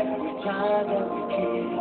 Every time that we kiss.